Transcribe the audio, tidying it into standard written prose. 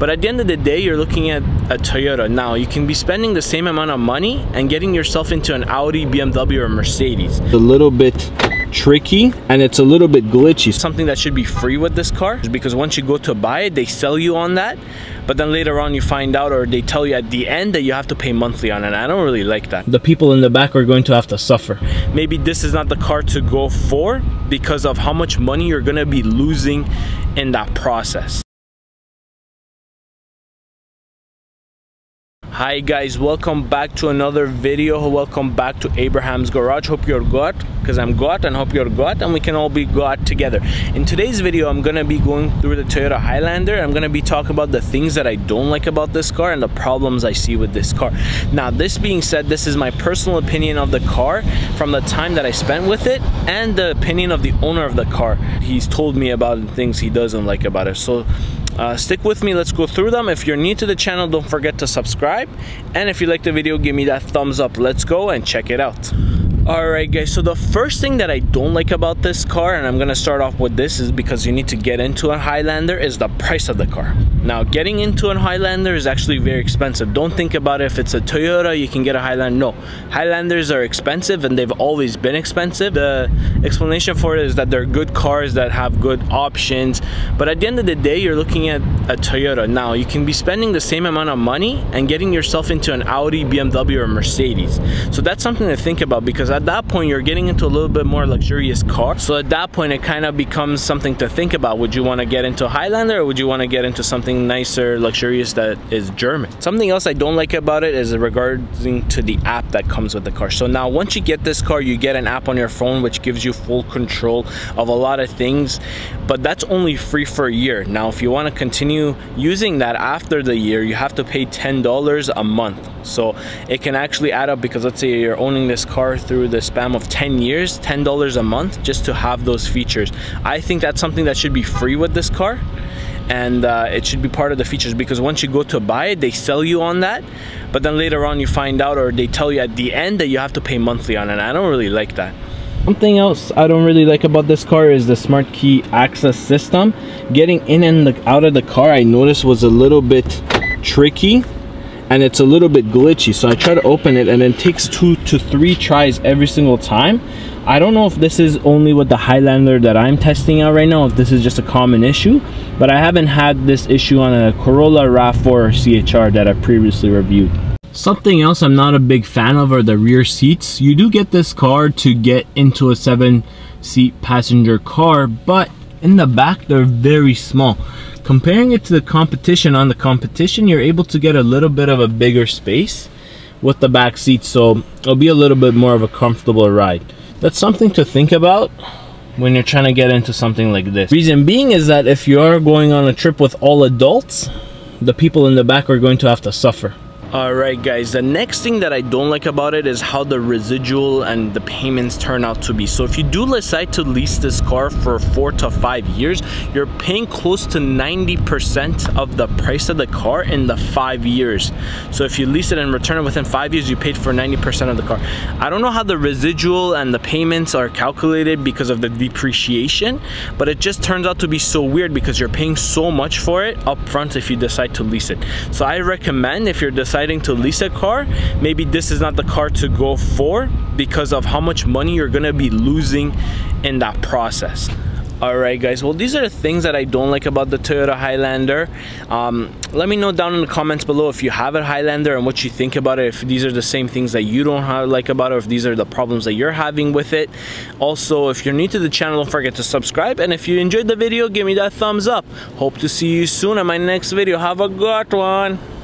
But at the end of the day, you're looking at a Toyota. Now, you can be spending the same amount of money and getting yourself into an Audi, BMW, or Mercedes. A little bit tricky, and it's a little bit glitchy. Something that should be free with this car, because once you go to buy it, they sell you on that, but then later on you find out, or they tell you at the end, that you have to pay monthly on it. I don't really like that. The people in the back are going to have to suffer. Maybe this is not the car to go for because of how much money you're going to be losing in that process. Hi guys, welcome back to another video. Welcome back to Abraham's Garage. Hope you're God, because I'm God, and hope you're God, and we can all be God together. In today's video, I'm gonna be going through the Toyota Highlander. I'm gonna be talking about the things that I don't like about this car and the problems I see with this car. Now, this being said, this is my personal opinion of the car from the time that I spent with it and the opinion of the owner of the car. He's told me about the things he doesn't like about it. So stick with me, let's go through them. If you're new to the channel, don't forget to subscribe, and if you like the video, give me that thumbs up. Let's go and check it out. Alright guys, so the first thing that I don't like about this car, and I'm gonna start off with this, is because you need to get into a Highlander, is the price of the car. Now, getting into a Highlander is actually very expensive. Don't think about it, if it's a Toyota, you can get a Highlander. No, Highlanders are expensive, and they've always been expensive. The explanation for it is that they're good cars that have good options, but at the end of the day, you're looking at a Toyota. Now, you can be spending the same amount of money and getting yourself into an Audi, BMW, or Mercedes. So that's something to think about, because at that point, you're getting into a little bit more luxurious car. So at that point, it kind of becomes something to think about. Would you want to get into a Highlander, or would you want to get into something nicer, luxurious that is German? Something else I don't like about it is regarding to the app that comes with the car. So now, once you get this car, you get an app on your phone which gives you full control of a lot of things, but that's only free for a year. Now, if you want to continue using that after the year, you have to pay $10 a month. So it can actually add up, because let's say you're owning this car through the span of 10 years, $10 a month just to have those features. I think that's something that should be free with this car, and it should be part of the features, because once you go to buy it, they sell you on that, but then later on you find out, or they tell you at the end, that you have to pay monthly on it. I don't really like that. Something else I don't really like about this car is the smart key access system. Getting in and out of the car, I noticed, was a little bit tricky, and it's a little bit glitchy. So I try to open it, and it takes 2 to 3 tries every single time. I don't know if this is only with the Highlander that I'm testing out right now, if this is just a common issue, but I haven't had this issue on a Corolla, RAV4, or CHR that I previously reviewed. Something else I'm not a big fan of are the rear seats. You do get this car to get into a 7-seat passenger car, but in the back, they're very small. Comparing it to the competition, on the competition, you're able to get a little bit of a bigger space with the back seat, so it'll be a little bit more of a comfortable ride. That's something to think about when you're trying to get into something like this. Reason being is that if you are going on a trip with all adults, the people in the back are going to have to suffer. Alright guys, the next thing that I don't like about it is how the residual and the payments turn out to be. So if you do decide to lease this car for 4 to 5 years, you're paying close to 90% of the price of the car in the 5 years. So if you lease it and return it within 5 years, you paid for 90% of the car. I don't know how the residual and the payments are calculated because of the depreciation, but it just turns out to be so weird, because you're paying so much for it up front if you decide to lease it. So I recommend, if you're deciding to lease a car, maybe this is not the car to go for because of how much money you're gonna be losing in that process. Alright guys, well, these are the things that I don't like about the Toyota Highlander. Let me know down in the comments below if you have a Highlander and what you think about it, if these are the same things that you don't like about it, or if these are the problems that you're having with it. Also, if you're new to the channel, don't forget to subscribe, and if you enjoyed the video, give me that thumbs up. Hope to see you soon in my next video. Have a good one.